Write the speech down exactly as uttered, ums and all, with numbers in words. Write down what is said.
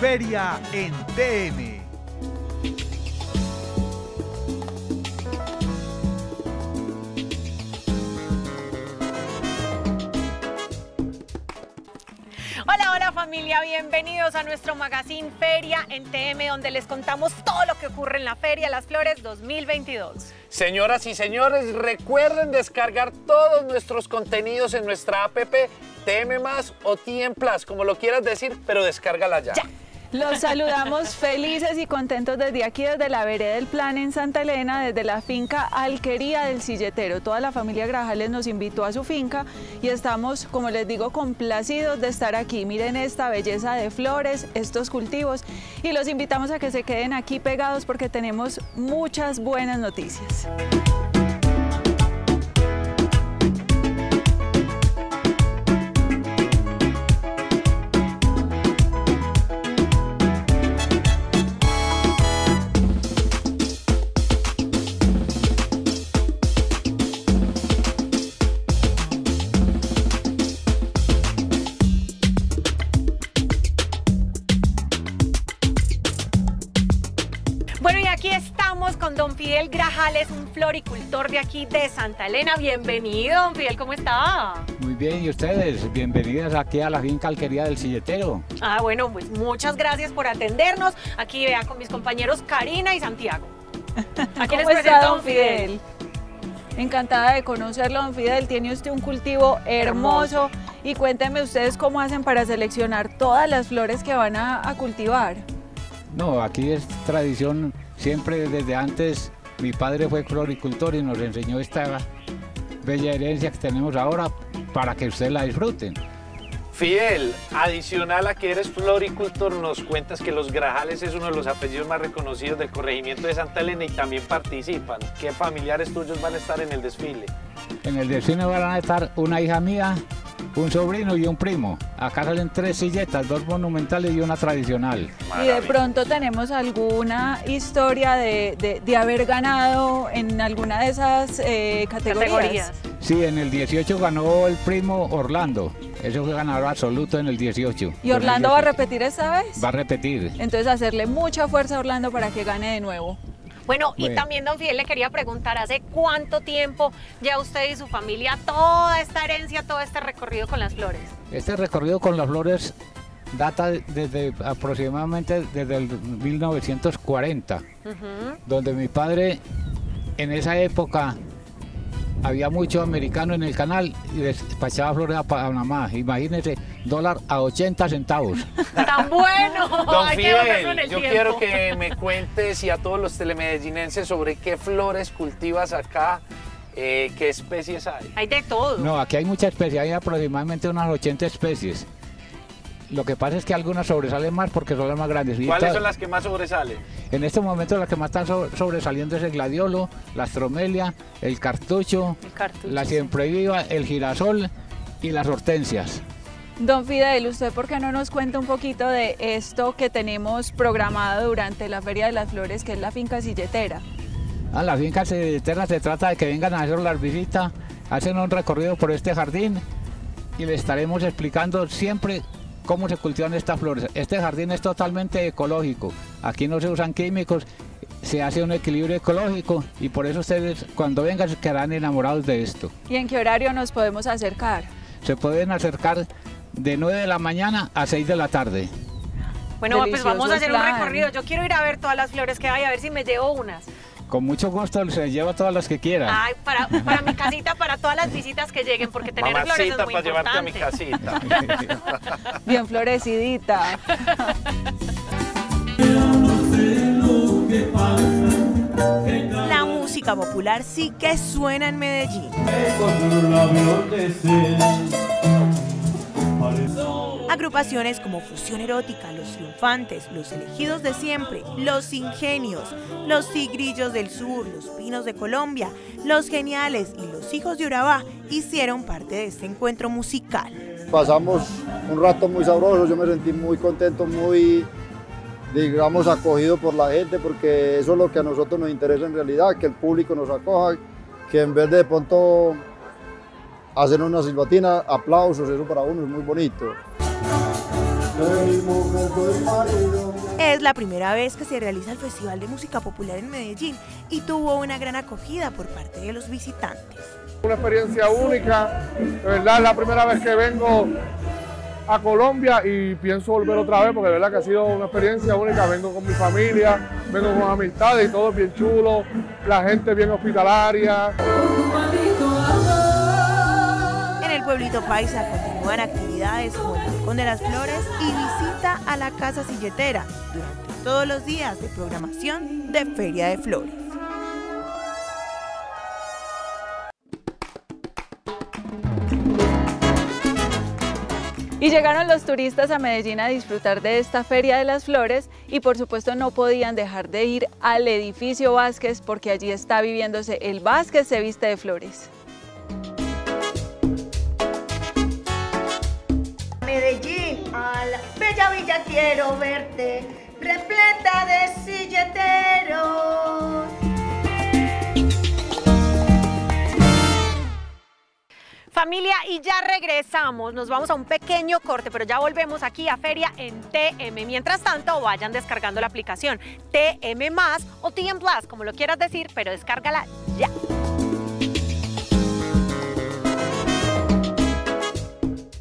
Feria en T M. Hola, hola familia, bienvenidos a nuestro magazine Feria en T M, donde les contamos todo lo que ocurre en la Feria de las Flores dos mil veintidós. Señoras y señores, recuerden descargar todos nuestros contenidos en nuestra app T M Más o T M Plus, como lo quieras decir, pero descárgala ya. ya. Los saludamos felices y contentos desde aquí, desde la vereda del Plan en Santa Elena, desde la finca Alquería del Silletero. Toda la familia Grajales nos invitó a su finca y estamos, como les digo, complacidos de estar aquí. Miren esta belleza de flores, estos cultivos, y los invitamos a que se queden aquí pegados porque tenemos muchas buenas noticias. Fidel Grajales, un floricultor de aquí de Santa Elena. Bienvenido, don Fidel, ¿cómo está? Muy bien, ¿y ustedes? Bienvenidas aquí a la finca Alquería del Silletero. Ah, bueno, pues muchas gracias por atendernos. Aquí vea con mis compañeros Karina y Santiago. Aquí les presento, don Fidel. Encantada de conocerlo, don Fidel. Tiene usted un cultivo hermoso. hermoso. Y cuéntenme ustedes cómo hacen para seleccionar todas las flores que van a, a cultivar. No, aquí es tradición. Siempre desde antes mi padre fue floricultor y nos enseñó esta bella herencia que tenemos ahora para que ustedes la disfruten. Fidel, adicional a que eres floricultor, nos cuentas que Los Grajales es uno de los apellidos más reconocidos del Corregimiento de Santa Elena y también participan. ¿Qué familiares tuyos van a estar en el desfile? En el desfile van a estar una hija mía, un sobrino y un primo. Acá salen tres silletas, dos monumentales y una tradicional. Maravilla. ¿Y de pronto tenemos alguna historia de, de, de haber ganado en alguna de esas eh, categorías? categorías? Sí, en el dieciocho ganó el primo Orlando. Eso fue ganador absoluto en el dieciocho. ¿Y Orlando va a repetir esta vez? Va a repetir. Entonces hacerle mucha fuerza a Orlando para que gane de nuevo. Bueno, bueno, y también, don Fidel, le quería preguntar, ¿hace cuánto tiempo ya usted y su familia toda esta herencia, todo este recorrido con las flores? Este recorrido con las flores data desde aproximadamente desde el mil novecientos cuarenta, uh-huh. donde mi padre en esa época había muchos americanos en el canal y despachaba flores a Panamá. Imagínense, dólar a ochenta centavos. ¡Tan bueno! Don Fidel, yo quiero que me cuentes y a todos los telemedellinenses sobre qué flores cultivas acá, eh, qué especies hay. Hay de todo. No, aquí hay muchas especies, hay aproximadamente unas ochenta especies. Lo que pasa es que algunas sobresalen más porque son las más grandes. ¿Cuáles son las que más sobresalen? En este momento las que más están sobresaliendo es el gladiolo, la astromelia, el cartucho, el cartucho la siempre viva, el girasol y las hortensias. Don Fidel, ¿usted por qué no nos cuenta un poquito de esto que tenemos programado durante la Feria de las Flores, que es la finca Silletera? A la finca Silletera se trata de que vengan a hacer las visitas, hacen un recorrido por este jardín y le estaremos explicando siempre cómo se cultivan estas flores. Este jardín es totalmente ecológico, aquí no se usan químicos, se hace un equilibrio ecológico y por eso ustedes cuando vengan se quedarán enamorados de esto. ¿Y en qué horario nos podemos acercar? Se pueden acercar de nueve de la mañana a seis de la tarde. Bueno, delicioso, pues vamos a hacer plan. un recorrido, yo quiero ir a ver todas las flores que hay, a ver si me llevo unas. Con mucho gusto, se lleva todas las que quieran. Ay, para, para mi casita, para todas las visitas que lleguen, porque tener Mamacita flores es muy para importante. Llevarte a mi casita. Bien florecidita. La música popular sí que suena en Medellín. Agrupaciones como Fusión Erótica, Los Triunfantes, Los Elegidos de Siempre, Los Ingenios, Los Cigrillos del Sur, Los Pinos de Colombia, Los Geniales y Los Hijos de Urabá hicieron parte de este encuentro musical. Pasamos un rato muy sabroso, yo me sentí muy contento, muy, digamos, acogido por la gente, porque eso es lo que a nosotros nos interesa en realidad, que el público nos acoja, que en vez de de pronto hacer una silbatina, aplausos, eso para uno es muy bonito. El mismo que soy marido. es la primera vez que se realiza el Festival de Música Popular en Medellín y tuvo una gran acogida por parte de los visitantes. Una experiencia única, de verdad es la primera vez que vengo a Colombia y pienso volver otra vez porque de verdad que ha sido una experiencia única. Vengo con mi familia, vengo con amistades y todo es bien chulo, la gente bien hospitalaria. En el pueblito paisa continúan actividades como el Rincón de las Flores y visita a la Casa Silletera durante todos los días de programación de Feria de Flores. Y llegaron los turistas a Medellín a disfrutar de esta Feria de las Flores y por supuesto no podían dejar de ir al edificio Vázquez porque allí está viviéndose el Vázquez se viste de flores. Medellín, a la bella villa quiero verte, repleta de silleteros. Familia, y ya regresamos, nos vamos a un pequeño corte, pero ya volvemos aquí a Feria en T M. Mientras tanto, vayan descargando la aplicación T M más o T M Plus, como lo quieras decir, pero descárgala ya.